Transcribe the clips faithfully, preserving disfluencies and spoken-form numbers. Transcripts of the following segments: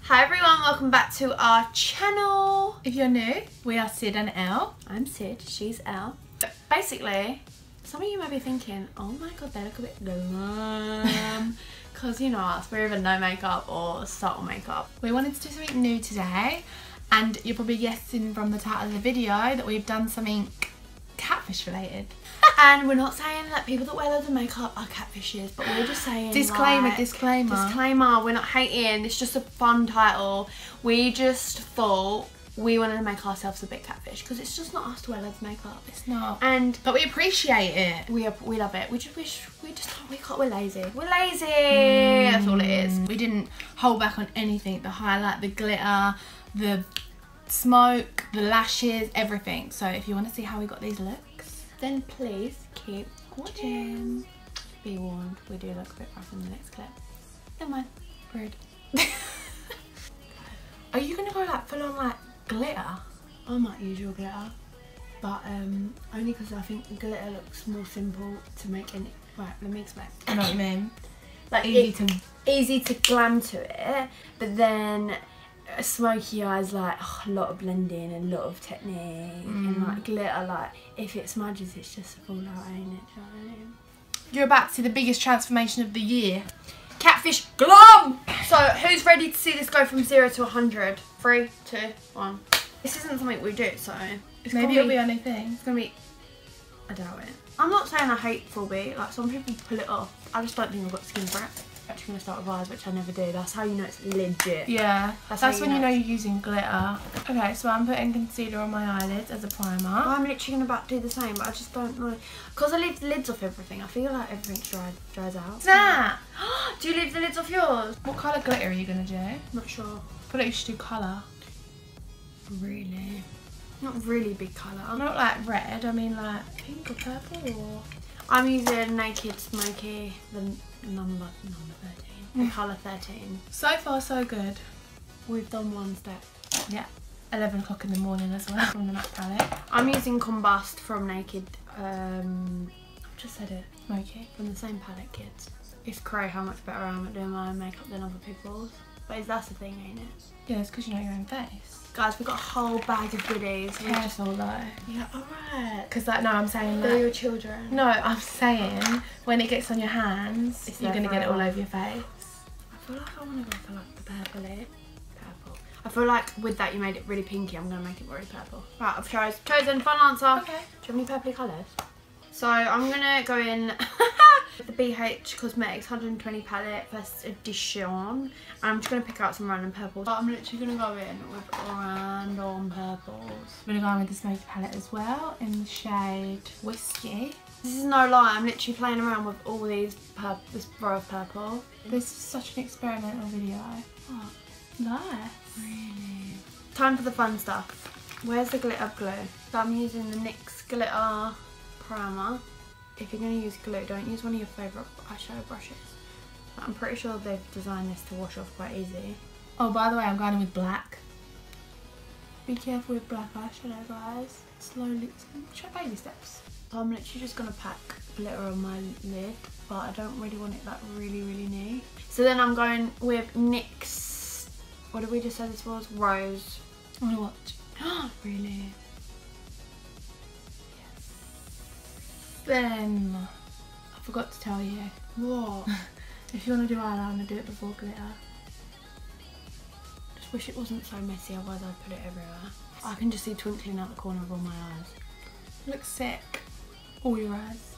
Hi everyone, welcome back to our channel. If you're new, we are Sid and Elle. I'm Sid, she's Elle. Basically, some of you may be thinking, oh my god, they look a bit glum. Because you know us, we're either no makeup or subtle makeup. We wanted to do something new today, and you're probably guessing from the title of the video that we've done something catfish related. And we're not saying that people that wear loads of makeup are catfishes, but we're just saying disclaimer, like, disclaimer, disclaimer. We're not hating. It's just a fun title. We just thought we wanted to make ourselves a bit catfish because it's just not us to wear loads of makeup. It's not. And but we appreciate it. We we love it. We just wish we just we can't. We're lazy. We're lazy. Mm. That's all it is. We didn't hold back on anything. The highlight, the glitter, the smoke, the lashes, everything. So if you want to see how we got these looks, then please keep watching. Be warned, we do look a bit rough in the next clip. Never mind, rude. Are you gonna go like full on like glitter? I might use your glitter, but um, only because I think glitter looks more simple to make in it. Right, let me explain. I know what you mean. Like easy it, to easy to glam to it, but then a smoky eye is like oh, a lot of blending and a lot of technique, mm. and like glitter, like if it smudges it's just a fallout, ain't it? Do you know what I mean? You're about to see the biggest transformation of the year. Catfish glum! So who's ready to see this go from zero to a hundred? Three, two, one. This isn't something we do, so it's maybe it'll be, be anything. It's gonna be, I doubt it. I'm not saying I hate full B, like some people pull it off. I just don't think I've got skin for it. Actually gonna start with eyes, which I never do. That's how you know it's legit. Yeah, that's, that's you when know. You know you're using glitter. Okay, so I'm putting concealer on my eyelids as a primer. Well, I'm literally gonna about to do the same, but I just don't know because I leave the lids off everything. I feel like everything dries dries out. That? Do you leave the lids off yours? What colour glitter are you gonna do? Not sure. I feel like you should do colour. Really? Not really big colour. Not like red. I mean like pink or purple or. I'm using Naked Smokey, the number, number thirteen, the colour thirteen. So far so good. We've done one step. Yeah, eleven o'clock in the morning as well from the MAC palette. I'm using Combust from Naked, um, I just said it, Smokey, from the same palette, kids. It's cray how much better I am at doing my own makeup than other people's. But that's the thing, ain't it? Yeah, it's because you know your own face. Guys, we've got a whole bag of goodies. Careful though. Yeah, alright. Because like, no, I'm saying that. They're your children. No, I'm saying when it gets on your hands, it's you're going to get it all over your face. I feel like I want to go for like the purple lip. Purple. I feel like with that you made it really pinky, I'm going to make it really purple. Right, I've chose, chosen, fun answer. Okay. Do you have any purpley colours? So I'm going to go in the B H Cosmetics one twenty Palette First Edition, and I'm just going to pick out some random purples. But I'm literally going to go in with random purples. I'm going to go in with the Smoky Palette as well, in the shade Whiskey. This is no lie, I'm literally playing around with all these purple, this row of purple. This is such an experimental video. Oh, nice. Really? Time for the fun stuff. Where's the glitter glue? So I'm using the NYX Glitter Primer. If you're going to use glue, don't use one of your favourite eyeshadow brushes. I'm pretty sure they've designed this to wash off quite easy. Oh, by the way, I'm going in with black. Be careful with black eyeshadow, guys. Slowly, try baby steps. So I'm literally just going to pack glitter on my lid, but I don't really want it like really, really neat. So then I'm going with NYX, what did we just say this was? Rose. I want to watch. Really? Then, I forgot to tell you. What? If you want to do eyeliner, do it before glitter. Just wish it wasn't so messy, otherwise I'd put it everywhere. I can just see twinkling out the corner of all my eyes. Looks sick. All your eyes.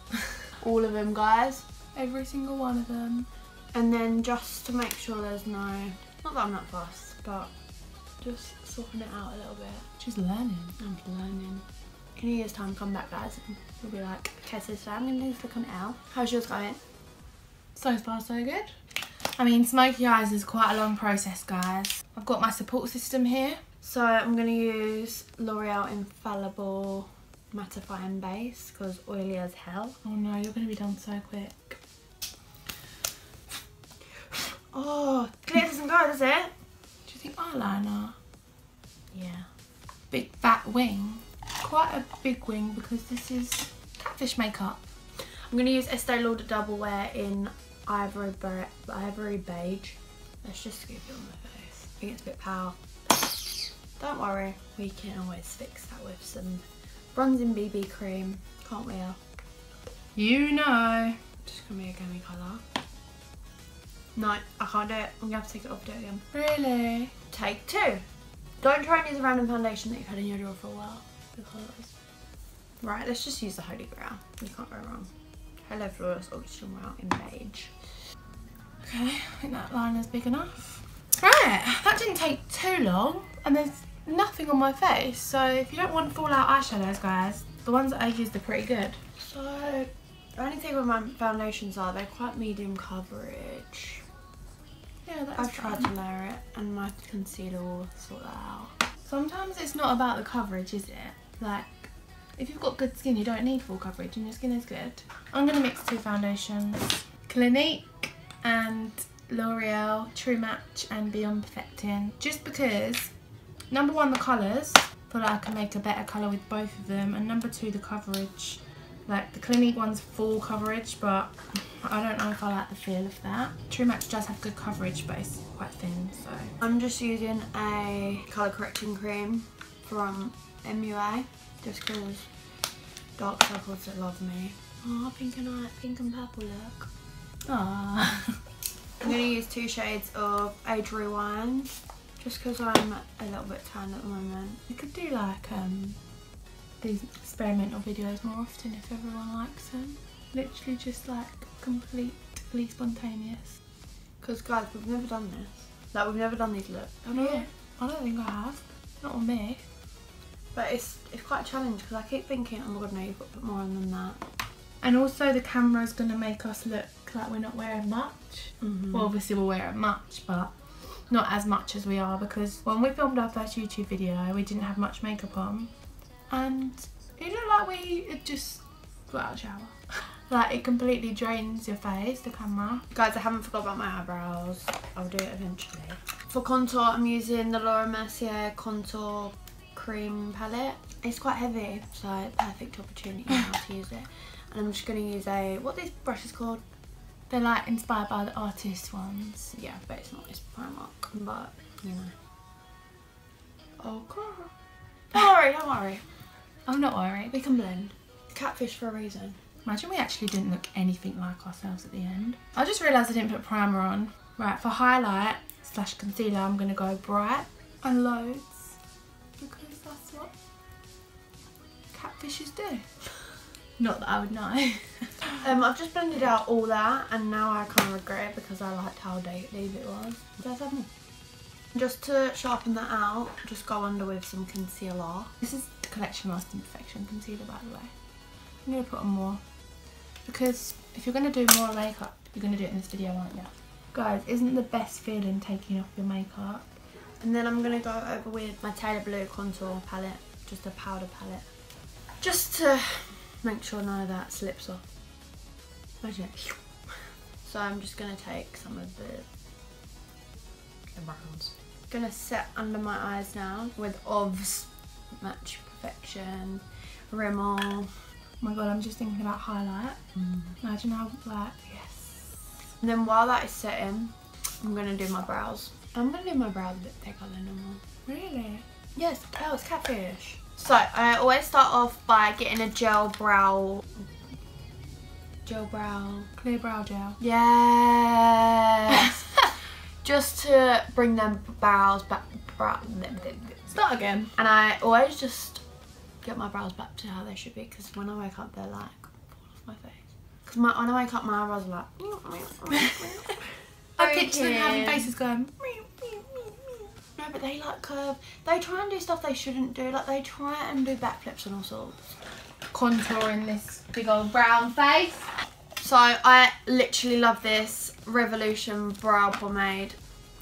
All of them, guys. Every single one of them. And then just to make sure there's no, not that I'm not fussed, but just soften it out a little bit. She's learning. I'm learning. In a year's time, come back, guys, and we'll be like, okay, so today I'm going to do this look on Elle. How's yours going? So far, so good. I mean, smoky eyes is quite a long process, guys. I've got my support system here. So I'm going to use L'Oreal Infallible Mattifying Base, because oily as hell. Oh no, you're going to be done so quick. Oh, glitter doesn't go, does it? Do you think eyeliner? Yeah. Big fat wing. Quite a big wing because this is catfish makeup. I'm going to use Estee Lauder Double Wear in Ivory, Be Ivory Beige. Let's just scoop it on my face. I think it's a bit power. Don't worry, we can always fix that with some bronzing B B cream, can't we? You know. Just going to be a gummy colour. No, I can't do it. I'm going to have to take it off, do it again. Really? Take two. Don't try and use a random foundation that you've had in your drawer for a while. Because... Right, let's just use the Holy Grail. You can't go wrong. Hello Flawless Oxygen Wow in beige. Okay, I think that liner's big enough. Right, that didn't take too long. And there's nothing on my face. So if you don't want fallout eyeshadows, guys, the ones that I used are pretty good. So, the only thing with my foundations are they're quite medium coverage. Yeah, that's I've tried to layer it and my concealer will sort that out. Sometimes it's not about the coverage, is it? Like, if you've got good skin, you don't need full coverage and your skin is good. I'm going to mix two foundations. Clinique and L'Oreal True Match and Beyond Perfecting. Just because, number one, the colours. I feel like I can make a better colour with both of them. And number two, the coverage. Like, the Clinique one's full coverage, but I don't know if I like the feel of that. True Match does have good coverage, but it's quite thin, so. I'm just using a colour correcting cream from M U A. Just because dark circles that love me. Oh, pink and white, pink and purple look. Aww. I'm going to use two shades of Age Rewind. Just because I'm a little bit tanned at the moment. You could do like um, these experimental videos more often if everyone likes them. Literally just like completely spontaneous. Because guys, we've never done this. Like, we've never done these looks. I don't, yeah. I don't think I have. Not on me. But it's, it's quite a challenge because I keep thinking, oh my god, no, you've got to put more on than that. And also the camera's going to make us look like we're not wearing much. Mm-hmm. Well, obviously we're wearing much, but not as much as we are, because when we filmed our first YouTube video, we didn't have much makeup on. And it looked like we had just got out of the shower. Like, it completely drains your face, the camera. Guys, I haven't forgot about my eyebrows. I'll do it eventually. For contour, I'm using the Laura Mercier Contour Cream palette. It's quite heavy, so perfect opportunity now to use it. And I'm just going to use a, what this brush is called? They're like inspired by the artist ones. Yeah, but it's not, it's Primark, but you know. Oh, God. Don't worry, don't worry. I'm not worried. We can blend. Catfish for a reason. Imagine we actually didn't look anything like ourselves at the end. I just realised I didn't put primer on. Right, for highlight slash concealer, I'm going to go bright and loads. Because that's what catfishes do. Not that I would know. um, I've just blended out all that and now I kind of regret it because I liked how daily it was. Let's have more. Just to sharpen that out, just go under with some concealer. This is the Collection Lasting Perfection concealer, by the way. I'm going to put on more. Because if you're going to do more makeup, you're going to do it in this video, aren't you? Guys, isn't the best feeling taking off your makeup? And then I'm going to go over with my Taylor Blue Contour Palette, just a powder palette. Just to make sure none of that slips off. Imagine it. So I'm just going to take some of the, the browns. Going to set under my eyes now with O V S Match Perfection, Rimmel. Oh my god, I'm just thinking about highlight. Mm. Imagine how black, yes. And then while that is setting, I'm going to do my brows. I'm going to do my brows a bit thicker than normal. Really? Yes, oh, it's catfish. So, I always start off by getting a gel brow... Gel brow... Clear brow gel. Yes! Just to bring them brows back... Brow, start again. And I always just get my brows back to how they should be, because when I wake up, they're like... fall off my face. Because my, when I wake up, my eyebrows are like... I picture them having faces going... No, but they like curve. They try and do stuff they shouldn't do. Like, they try and do backflips and all sorts. Contouring this big old brown face. So I literally love this Revolution Brow Pomade.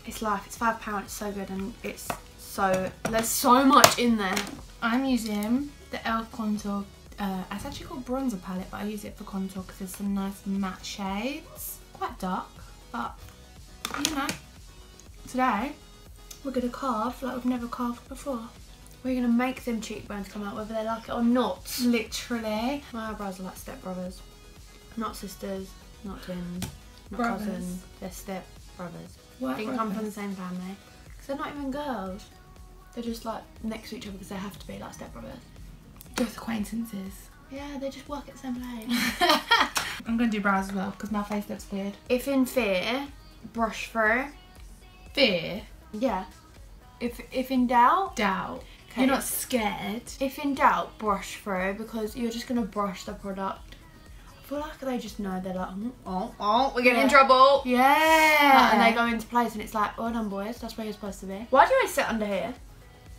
It's life. It's five pound. It's so good, and it's so there's so much in there. I'm using the Elf contour. Uh, it's actually called bronzer palette, but I use it for contour because there's some nice matte shades. Quite dark, but you know, today. We're going to carve like we've never carved before. We're going to make them cheekbones come out whether they like it or not. Literally. My eyebrows are like stepbrothers. Not sisters, not twins, not brothers. Cousin, they're step brothers. Why didn't brothers? Come from the same family. Because they're not even girls. They're just like next to each other because they have to be like step brothers. Just acquaintances. Yeah, they just work at the same place. I'm gonna do brows as well because my face looks weird. If in fear, brush through. Fear? Yeah. If if in doubt? Doubt. Okay. You're not scared. If in doubt, brush through because you're just gonna brush the product. I feel like they just know, they're like, oh, oh, we're getting yeah. in trouble. Yeah. Like, and they go into place and it's like, well done boys, that's where you're supposed to be. Why do I sit under here?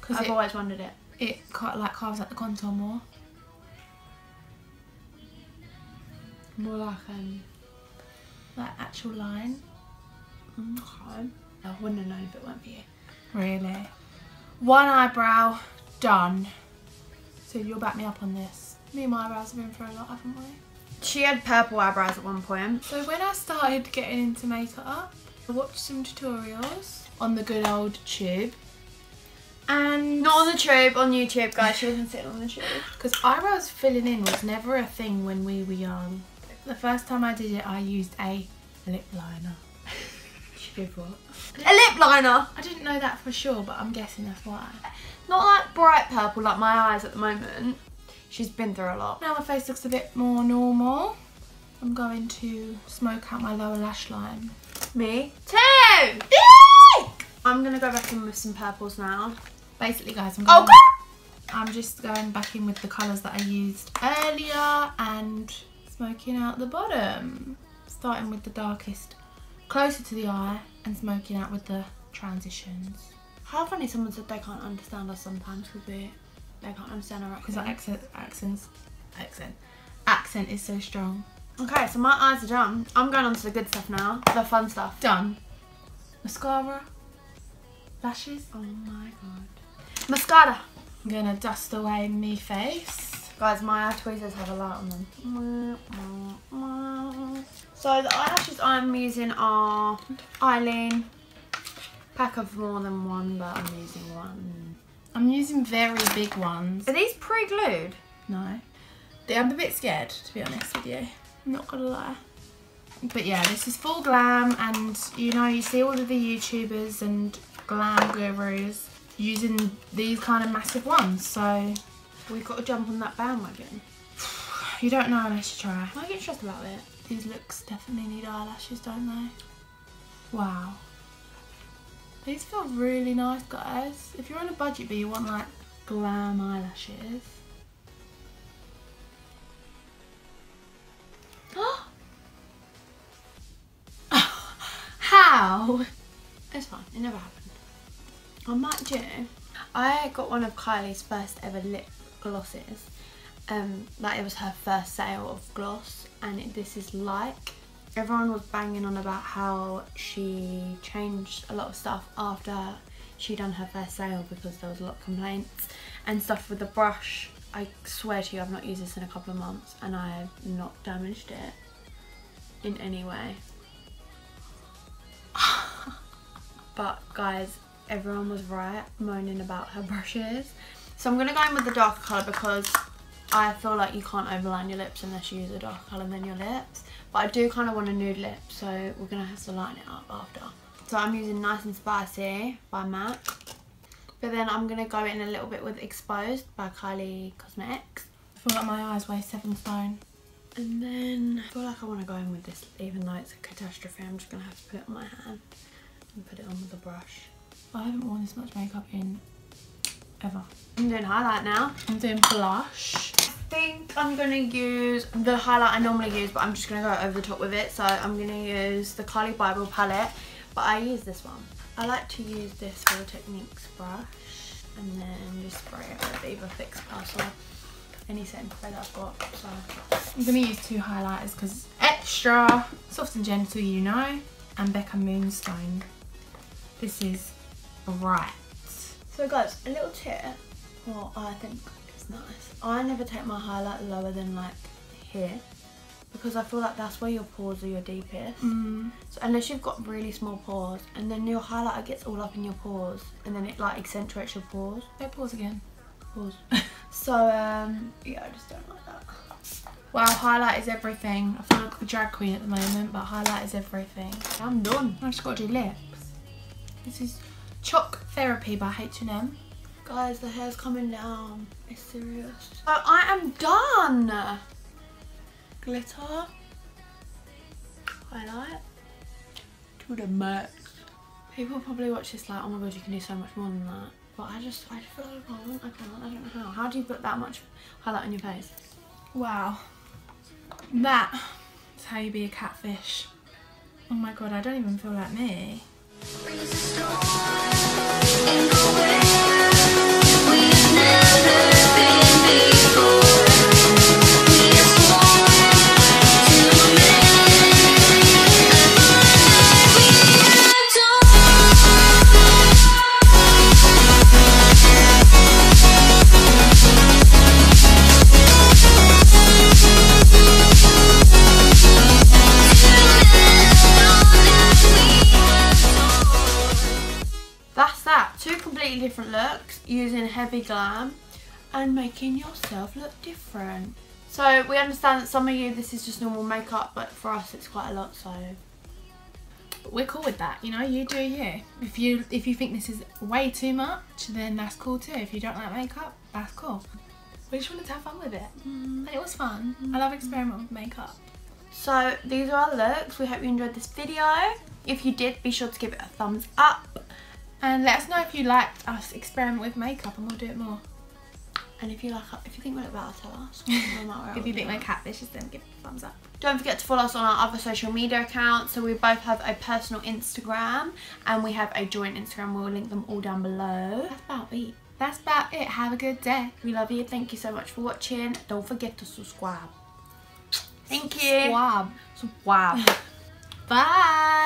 Because I've it, always wondered it. It like carves out the contour more. More like um, like actual line. Okay. I wouldn't have known if it weren't for you. Really? One eyebrow done. So you'll back me up on this. Me and my eyebrows have been for a lot, haven't we? She had purple eyebrows at one point. So when I started getting into makeup, I watched some tutorials on the good old tube. And not on the tube, on YouTube, guys. She wasn't sitting on the tube. Because eyebrows filling in was never a thing when we were young. The first time I did it, I used a lip liner. She did what? A lip liner! I didn't know that for sure, but I'm guessing that's why. Not like bright purple, like my eyes at the moment. She's been through a lot. Now my face looks a bit more normal. I'm going to smoke out my lower lash line. Me too! Eek! I'm going to go back in with some purples now. Basically, guys, I'm going, oh, I'm just going back in with the colours that I used earlier and smoking out the bottom. Starting with the darkest, closer to the eye, and smoking out with the transitions. How funny someone said they can't understand us sometimes because they, they can't understand our accent. Because our accent, accents, accent, accent is so strong. Okay, so my eyes are done. I'm going on to the good stuff now, the fun stuff. Done. Mascara, lashes. Oh my god. Mascara. I'm gonna dust away me face. Guys, my eye tweezers have a light on them. So the eyelashes I'm using are Eileen. Pack of more than one, but I'm using one. I'm using very big ones. Are these pre-glued? No. I'm a bit scared, to be honest with you. I'm not gonna lie. But yeah, this is full glam, and you know, you see all of the YouTubers and glam gurus using these kind of massive ones, so we've got to jump on that bandwagon. You don't know unless you try. Why get stressed about it? These looks definitely need eyelashes, don't they? Wow. These feel really nice, guys. If you're on a budget but you want like glam eyelashes. How? It's fine, it never happened. I might do. I got one of Kylie's first ever lip glosses. Um, like it was her first sale of gloss, and it, this is like, everyone was banging on about how she changed a lot of stuff after she done her first sale because there was a lot of complaints and stuff with the brush. I swear to you, I've not used this in a couple of months and I have not damaged it in any way. But guys, everyone was right, moaning about her brushes. So I'm gonna go in with the darker colour because I feel like you can't overline your lips unless you use a darker colour than your lips. But I do kind of want a nude lip, so we're gonna have to lighten it up after. So I'm using Nice and Spicy by MAC. But then I'm gonna go in a little bit with Exposed by Kylie Cosmetics. I feel like my eyes weigh seven stone. And then I feel like I wanna go in with this, even though it's a catastrophe, I'm just gonna have to put it on my hand and put it on with a brush. I haven't worn this much makeup in ever. I'm doing highlight now. I'm doing blush. I think I'm going to use the highlight I normally use, but I'm just going to go over the top with it. So I'm going to use the Kylie Bible palette, but I use this one. I like to use this Real Techniques brush and then just spray it with either Fix+ or any setting spray that I've got. So I'm going to use two highlighters because it's extra soft and gentle, you know, and Becca Moonstone. This is right. So guys, a little tip, well I think it's nice. I never take my highlight lower than like here because I feel like that's where your pores are your deepest. Mm. So unless you've got really small pores, and then your highlighter gets all up in your pores and then it like accentuates your pores. No pores again. Pores. So um yeah, I just don't like that. Wow, highlight is everything. I feel like a drag queen at the moment, but highlight is everything. I'm done. I've just got to do lips. This is Chalk Therapy by H and M. Guys, the hair's coming down. It's serious. Oh, I am done. Glitter. Highlight. To the max. People probably watch this like, oh my god, you can do so much more than that. But I just, I just feel like I can't. I can't. I don't know how. How do you put that much highlight on your face? Wow. That is how you be a catfish. Oh my god, I don't even feel like me. Different looks using heavy glam and making yourself look different. So we understand that some of you this is just normal makeup, but for us it's quite a lot, so but we're cool with that. You know, you do you. If you if you think this is way too much, then that's cool too. If you don't like makeup, that's cool. We just wanted to have fun with it. Mm. And it was fun. Mm. I love experimenting with makeup. So these are our looks. We hope you enjoyed this video. If you did, be sure to give it a thumbs up. And let us know if you liked us experiment with makeup, and we'll do it more. And if you like, if you think we're better, tell us. If you think we're catfishes, then give a thumbs up. Don't forget to follow us on our other social media accounts. So we both have a personal Instagram, and we have a joint Instagram. We'll link them all down below. That's about it. That's about it. Have a good day. We love you. Thank you so much for watching. Don't forget to subscribe. Thank you. Subscribe. Subscribe. Bye.